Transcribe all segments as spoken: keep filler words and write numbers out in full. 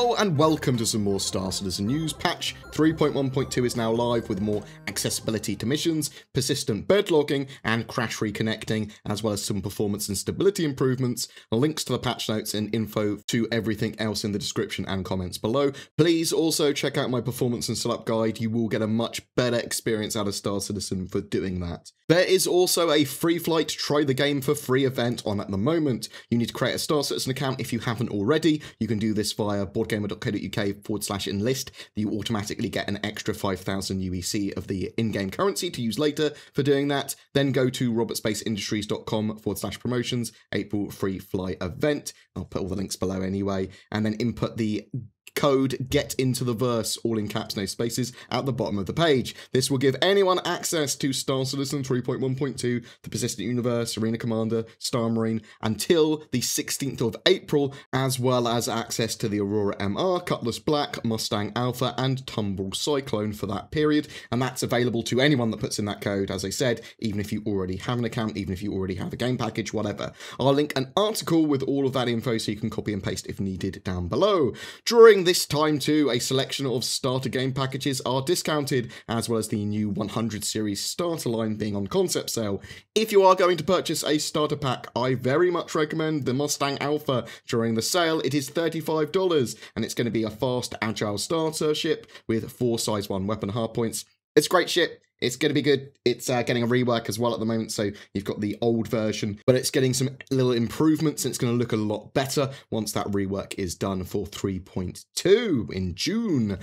Hello and welcome to some more Star Citizen news. Patch three point one point two is now live with more accessibility to missions, persistent bird logging and crash reconnecting, as well as some performance and stability improvements. Links to the patch notes and info to everything else in the description and comments below. Please also check out my performance and setup guide. You will get a much better experience out of Star Citizen for doing that. There is also a free flight try the game for free event on at the moment. You need to create a Star Citizen account if you haven't already. You can do this via boredgamer.co.uk forward slash enlist. You automatically get an extra five thousand U E C of the in-game currency to use later for doing that. Then go to robert space industries dot com forward slash promotions, April free fly event. I'll put all the links below anyway, and then input the code GetIntoTheVerse, all in caps, no spaces, at the bottom of the page. This will give anyone access to Star Citizen three point one point two, the Persistent Universe, Arena Commander, Star Marine, until the sixteenth of April, as well as access to the Aurora M R, Cutlass Black, Mustang Alpha, and Tumble Cyclone for that period. And that's available to anyone that puts in that code, as I said, even if you already have an account, even if you already have a game package, whatever. I'll link an article with all of that info so you can copy and paste if needed down below. During this time too, a selection of starter game packages are discounted, as well as the new one hundred series starter line being on concept sale. If you are going to purchase a starter pack, I very much recommend the Mustang Alpha during the sale. It is thirty-five dollars, and it's going to be a fast, agile starter ship with four size one weapon hardpoints. It's great ship. It's going to be good. It's uh, getting a rework as well at the moment, so you've got the old version, but it's getting some little improvements, and it's going to look a lot better once that rework is done for three point two in June.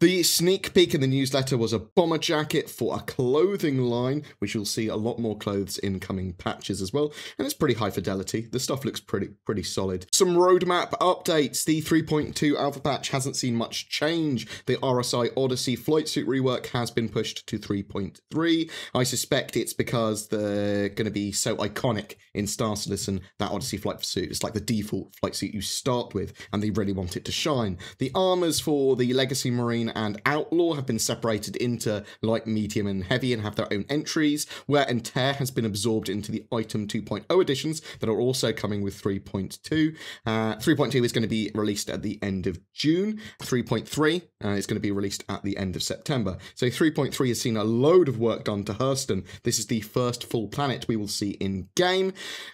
The sneak peek in the newsletter was a bomber jacket for a clothing line, which you'll see a lot more clothes in coming patches as well, and it's pretty high fidelity. The stuff looks pretty pretty solid. Some roadmap updates. The three point two alpha patch hasn't seen much change. The R S I Odyssey flight suit rework has been pushed to three point three. I suspect it's because they're going to be so iconic in Star Citizen, that Odyssey flight suit is like the default flight suit you start with, and they really want it to shine. The armors for the Legacy Marine and Outlaw have been separated into light, medium, and heavy, and have their own entries. Wear and tear has been absorbed into the Item two point oh editions that are also coming with three point two. Uh, three point two is going to be released at the end of June. three point three uh, is going to be released at the end of September. So three point three has seen a load of work done to Hurston. This is the first full planet we will see in game.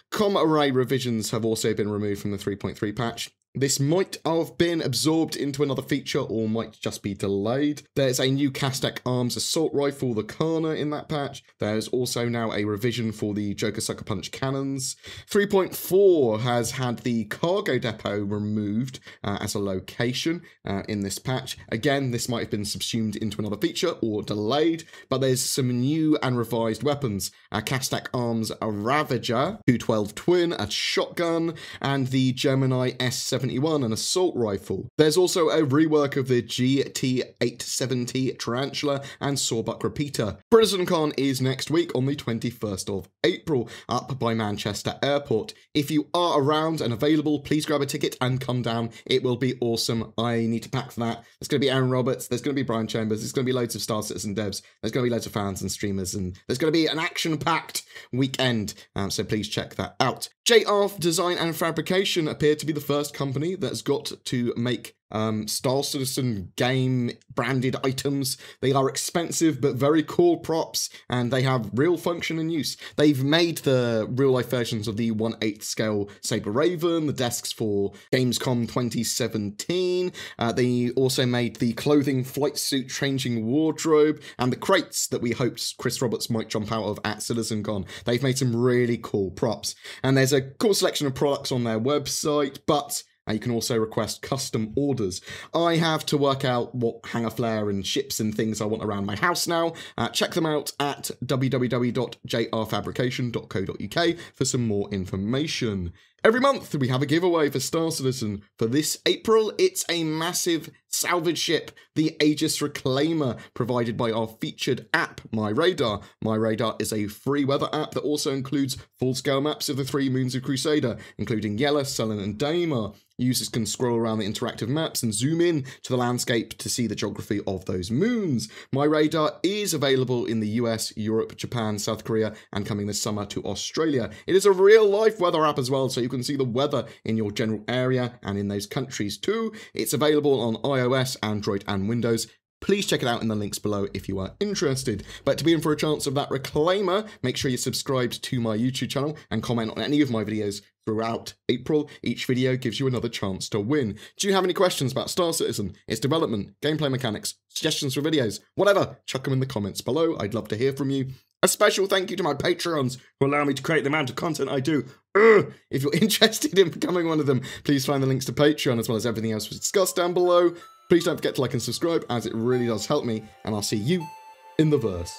Comm Array revisions have also been removed from the three point three patch. This might have been absorbed into another feature or might just be delayed. There's a new Kastak Arms assault rifle, the Karna, in that patch. There's also now a revision for the Joker Sucker Punch cannons. three point four has had the Cargo Depot removed uh, as a location uh, in this patch. Again, this might have been subsumed into another feature or delayed, but there's some new and revised weapons. Uh, Kastak Arms, a Ravager, two twelve Twin, a shotgun, and the Gemini S seven, an assault rifle. There's also a rework of the G T eight seventy Tarantula and Sawbuck Repeater. BritizenCon is next week on the twenty-first of April, up by Manchester Airport. If you are around and available, please grab a ticket and come down. It will be awesome. I need to pack for that. There's going to be Aaron Roberts. There's going to be Brian Chambers. There's going to be loads of Star Citizen devs. There's going to be loads of fans and streamers, and there's going to be an action-packed weekend. Um, so please check that out. J R F Design and Fabrication appeared to be the first company that's got to make um, Star Citizen game branded items. They are expensive but very cool props, and they have real function and use. They've made the real life versions of the one eighth scale Saber Raven, the desks for Gamescom twenty seventeen. Uh, they also made the clothing, flight suit, changing wardrobe, and the crates that we hoped Chris Roberts might jump out of at CitizenCon. They've made some really cool props, and there's a cool selection of products on their website, but you can also request custom orders. I have to work out what hangar flare and ships and things I want around my house now. Uh, check them out at w w w dot j r fabrication dot co dot u k for some more information. Every month we have a giveaway for Star Citizen. For this April, it's a massive salvage ship, the Aegis Reclaimer, provided by our featured app, My Radar. My Radar is a free weather app that also includes full-scale maps of the three moons of Crusader, including Yella, Sullen, and Daymar. Users can scroll around the interactive maps and zoom in to the landscape to see the geography of those moons. My Radar is available in the U S, Europe, Japan, South Korea, and coming this summer to Australia. It is a real-life weather app as well, so you can can see the weather in your general area and in those countries too. It's available on iOS, Android and Windows. Please check it out in the links below if you are interested. But to be in for a chance of that reclaimer, make sure you're subscribed to my YouTube channel and comment on any of my videos throughout April. Each video gives you another chance to win. Do you have any questions about Star Citizen, its development, gameplay mechanics, suggestions for videos, whatever? Chuck them in the comments below. I'd love to hear from you. A special thank you to my Patreons who allow me to create the amount of content I do. Ugh. If you're interested in becoming one of them, please find the links to Patreon as well as everything else we discussed down below. Please don't forget to like and subscribe, as it really does help me, and I'll see you in the verse.